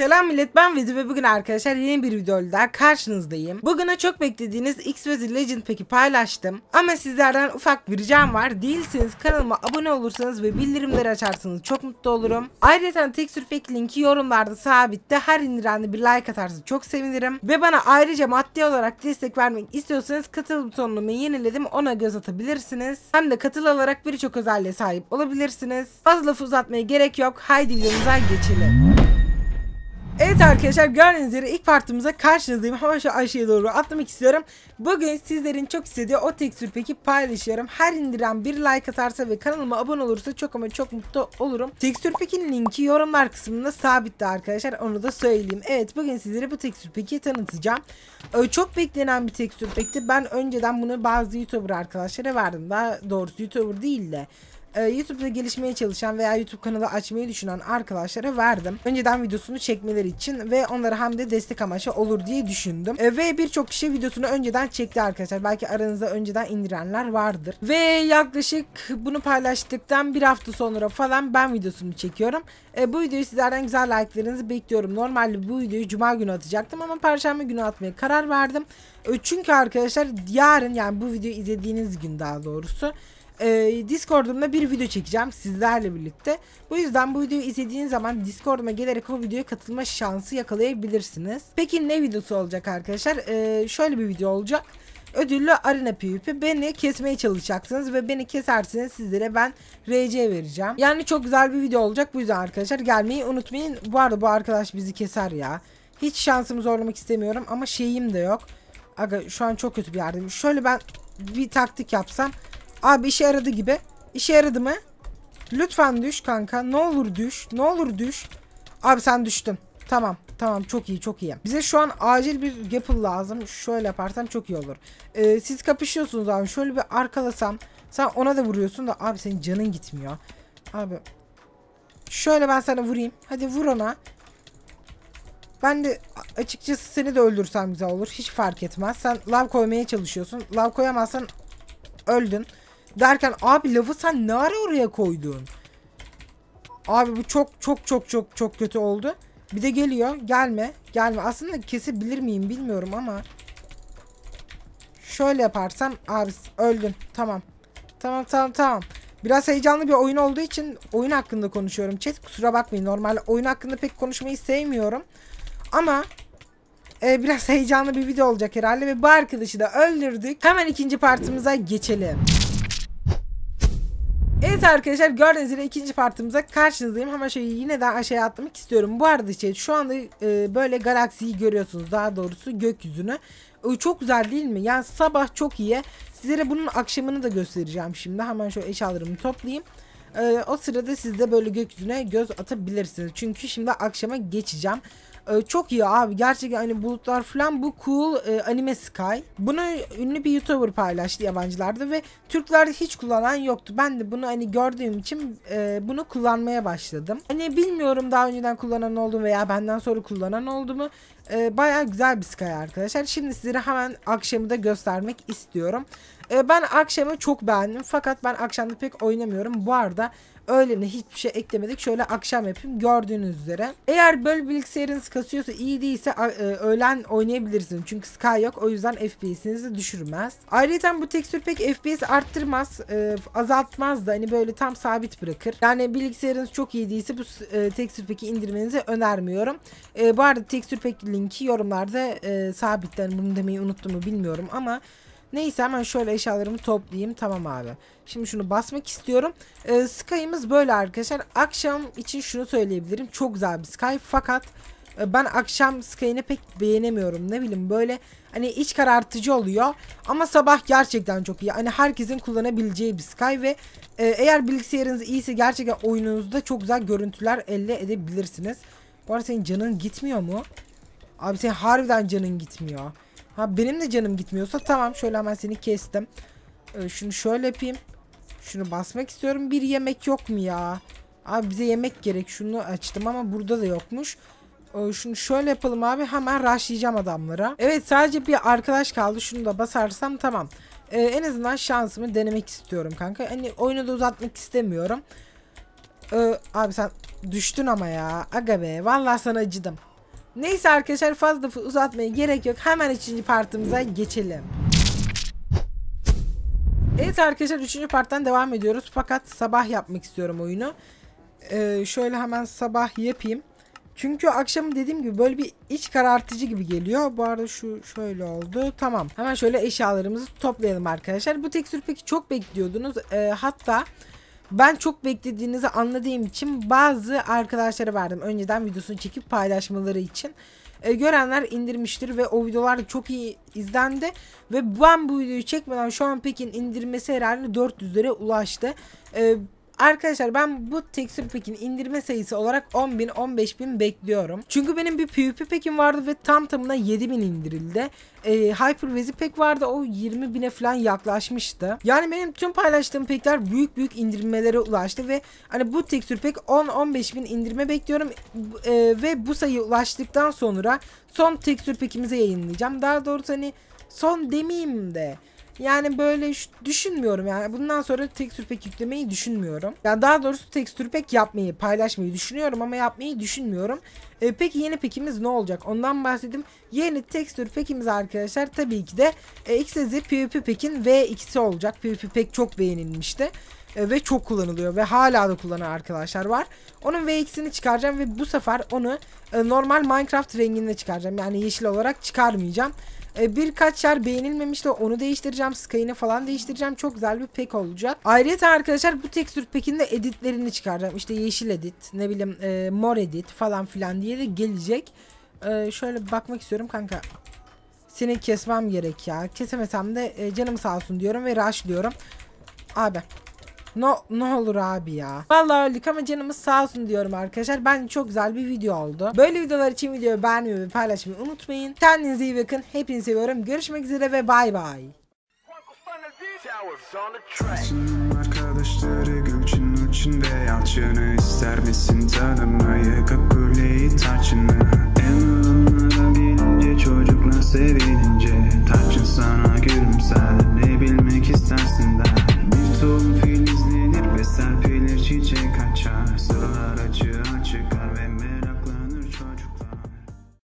Selam millet, ben Vezzy ve bugün arkadaşlar yeni bir videoyla daha karşınızdayım. Bugüne çok beklediğiniz xVezzy Legend pack'i paylaştım. Ama sizlerden ufak bir ricam var. Değilseniz kanalıma abone olursanız ve bildirimleri açarsanız çok mutlu olurum. Ayrıca tekstür pack linki yorumlarda sabitte. Her indirende bir like atarsanız çok sevinirim. Ve bana ayrıca maddi olarak destek vermek istiyorsanız katıl butonumu yeniledim, ona göz atabilirsiniz. Hem de katıl alarak birçok özelliğe sahip olabilirsiniz. Fazla lafı uzatmaya gerek yok. Haydi videomuza geçelim. Evet arkadaşlar, gördüğünüz üzere ilk partımıza karşınızdayım. Hemen şu aşağıya doğru atlamak istiyorum. Bugün sizlerin çok istediği o tekstür pack'i paylaşıyorum. Her indiren bir like atarsa ve kanalıma abone olursa çok ama çok mutlu olurum. Tekstür pack'in linki yorumlar kısmında sabitti arkadaşlar, onu da söyleyeyim. Evet, bugün sizlere bu tekstür pack'i tanıtacağım. Çok beklenen bir tekstür pack'ti. Ben önceden bunu bazı YouTuber arkadaşlara verdim. Daha doğrusu YouTuber değil de YouTube'da gelişmeye çalışan veya YouTube kanalı açmayı düşünen arkadaşlara verdim. Önceden videosunu çekmeleri için ve onlara hem de destek amaçlı olur diye düşündüm. Ve birçok kişi videosunu önceden çekti arkadaşlar. Belki aranızda önceden indirenler vardır. Ve yaklaşık bunu paylaştıktan bir hafta sonra falan ben videosunu çekiyorum. Bu videoyu sizlerden güzel like'larınızı bekliyorum. Normalde bu videoyu cuma günü atacaktım ama perşembe günü atmaya karar verdim. Çünkü arkadaşlar yarın, yani bu videoyu izlediğiniz gün daha doğrusu, Discord'umda bir video çekeceğim sizlerle birlikte. Bu yüzden bu videoyu izlediğiniz zaman Discord'uma gelerek o videoya katılma şansı yakalayabilirsiniz. Peki ne videosu olacak arkadaşlar? Şöyle bir video olacak. Ödüllü arena PvP. Beni kesmeye çalışacaksınız ve beni keserseniz sizlere ben RC vereceğim. Yani çok güzel bir video olacak. Bu yüzden arkadaşlar gelmeyi unutmayın. Bu arada bu arkadaş bizi keser ya. Hiç şansımı zorlamak istemiyorum ama şeyim de yok. Aga şu an çok kötü bir yerdeyim. Şöyle ben bir taktik yapsam. Abi işe yaradı gibi. İşe yaradı mı? Lütfen düş kanka. Ne olur düş. Ne olur düş. Abi sen düştün. Tamam. Tamam, çok iyi, çok iyi. Bize şu an acil bir gapple lazım. Şöyle yaparsam çok iyi olur. Siz kapışıyorsunuz abi. Şöyle bir arkalasam. Sen ona da vuruyorsun da abi senin canın gitmiyor. Abi. Şöyle ben sana vurayım. Hadi vur ona. Ben de açıkçası seni de öldürsem güzel olur. Hiç fark etmez. Sen lav koymaya çalışıyorsun. Lav koyamazsan öldün. Derken abi lafı sen ne ara oraya koydun? Abi bu çok kötü oldu. Bir de geliyor. Gelme. Gelme. Aslında kesebilir miyim bilmiyorum ama. Şöyle yaparsam abi öldün. Tamam. Tamam. Biraz heyecanlı bir oyun olduğu için oyun hakkında konuşuyorum. Chat kusura bakmayın. Normalde oyun hakkında pek konuşmayı sevmiyorum. Ama biraz heyecanlı bir video olacak herhalde ve bu arkadaşı da öldürdük. Hemen ikinci partımıza geçelim. Evet arkadaşlar, gördüğünüz gibi ikinci partımıza karşınızdayım. Hemen şöyle yine daha aşağıya atlamak istiyorum. Bu arada şey, şu anda böyle galaksiyi görüyorsunuz, daha doğrusu gökyüzünü. Çok güzel değil mi? Yani sabah çok iyi. Sizlere bunun akşamını da göstereceğim şimdi. Hemen şöyle eşyalarımı toplayayım. O sırada siz de böyle gökyüzüne göz atabilirsiniz. Çünkü şimdi akşama geçeceğim. Çok iyi abi. Gerçekten hani bulutlar falan, bu cool anime sky. Bunu ünlü bir YouTuber paylaştı yabancılarda ve Türklerde hiç kullanan yoktu. Ben de bunu hani gördüğüm için bunu kullanmaya başladım. Hani bilmiyorum daha önceden kullanan oldu veya benden sonra kullanan oldu mu? Bayağı güzel bir sky arkadaşlar. Şimdi sizlere hemen akşamı da göstermek istiyorum. Ben akşamı çok beğendim fakat ben akşamda pek oynamıyorum. Bu arada öğlene hiçbir şey eklemedik. Şöyle akşam yapayım gördüğünüz üzere. Eğer böyle bilgisayarınız kasıyorsa, iyi değilse öğlen oynayabilirsiniz. Çünkü Sky yok, o yüzden FPS'inizi düşürmez. Ayrıca bu tekstür pek FPS arttırmaz, azaltmaz da hani böyle tam sabit bırakır. Yani bilgisayarınız çok iyi değilse bu tekstür peki indirmenizi önermiyorum. Bu arada tekstür pek linki yorumlarda sabitten, yani bunu demeyi unuttum mu bilmiyorum ama. Neyse hemen şöyle eşyalarımı toplayayım. Tamam abi. Şimdi şunu basmak istiyorum. Sky'ımız böyle arkadaşlar. Akşam için şunu söyleyebilirim. Çok güzel bir Sky fakat ben akşam Sky'ını pek beğenemiyorum. Ne bileyim böyle hani iç karartıcı oluyor. Ama sabah gerçekten çok iyi. Hani herkesin kullanabileceği bir Sky ve eğer bilgisayarınız iyiyse gerçekten oyununuzda çok güzel görüntüler elde edebilirsiniz. Bu arada senin canın gitmiyor mu? Abi senin harbiden canın gitmiyor. Ha, benim de canım gitmiyorsa tamam, şöyle hemen seni kestim. Şunu şöyle yapayım. Şunu basmak istiyorum. Bir yemek yok mu ya? Abi bize yemek gerek. Şunu açtım ama burada da yokmuş. Şunu şöyle yapalım abi. Hemen rushlayacağım adamlara. Evet, sadece bir arkadaş kaldı. Şunu da basarsam tamam. En azından şansımı denemek istiyorum kanka. Hani oyunu da uzatmak istemiyorum. Abi sen düştün ama ya. Aga be, vallahi sana acıdım. Neyse arkadaşlar, fazla uzatmaya gerek yok. Hemen 3. partımıza geçelim. Evet arkadaşlar, 3. parttan devam ediyoruz. Fakat sabah yapmak istiyorum oyunu. Şöyle hemen sabah yapayım. Çünkü akşam dediğim gibi böyle bir iç karartıcı gibi geliyor. Bu arada şu şöyle oldu. Tamam. Hemen şöyle eşyalarımızı toplayalım arkadaşlar. Bu tekstür peki çok bekliyordunuz. Hatta ben çok beklediğinizi anladığım için bazı arkadaşlara verdim. Önceden videosunu çekip paylaşmaları için. Görenler indirmiştir ve o videolar çok iyi izlendi. Ve ben bu videoyu çekmeden şu an Pekin indirmesi herhalde 400'lere ulaştı. Arkadaşlar ben bu tekstür pekin indirme sayısı olarak 10.000 15.000 bekliyorum. Çünkü benim bir PvP pekim vardı ve tamına 7.000 indirildi. xVezzy pack vardı, o 20.000'e falan yaklaşmıştı. Yani benim tüm paylaştığım pekler büyük büyük indirmelere ulaştı ve hani bu tekstür pek 10-15.000 indirme bekliyorum. Ve bu sayı ulaştıktan sonra son tekstür pekimize yayınlayacağım. Daha doğrusu hani son demeyeyim de. Yani böyle düşünmüyorum yani. Bundan sonra tekstür pack yüklemeyi düşünmüyorum. Yani daha doğrusu tekstür pack yapmayı, paylaşmayı düşünüyorum ama yapmayı düşünmüyorum. Peki yeni pack'imiz ne olacak? Ondan bahsedeyim. Yeni tekstür pack'imiz arkadaşlar tabii ki de xVezzy PvP pack'in V2'si olacak. PvP pack çok beğenilmişti. Ve çok kullanılıyor ve hala da kullanan arkadaşlar var. Onun V2'sini çıkaracağım ve bu sefer onu normal Minecraft renginde çıkaracağım. Yani yeşil olarak çıkarmayacağım. Birkaç yer beğenilmemiş de onu değiştireceğim. Sky'ını falan değiştireceğim. Çok güzel bir pack olacak. Ayrıca arkadaşlar bu tekstür pack'in de editlerini çıkaracağım. İşte yeşil edit, ne bileyim mor edit falan filan diye de gelecek. Şöyle bakmak istiyorum kanka. Seni kesmem gerek ya. Kesemesem de canım sağ olsun diyorum ve rush diyorum. Abi. Ne olur abi ya. Vallahi öldük ama canımız sağ olsun diyorum arkadaşlar. Bence çok güzel bir video oldu. Böyle videolar için videoyu beğenmeyi ve paylaşmayı unutmayın. Kendinize iyi bakın. Hepinizi seviyorum. Görüşmek üzere ve bay bay. Arkadaşları göçün içinde yalçını ister misin tanımayı kapıleyi taçını.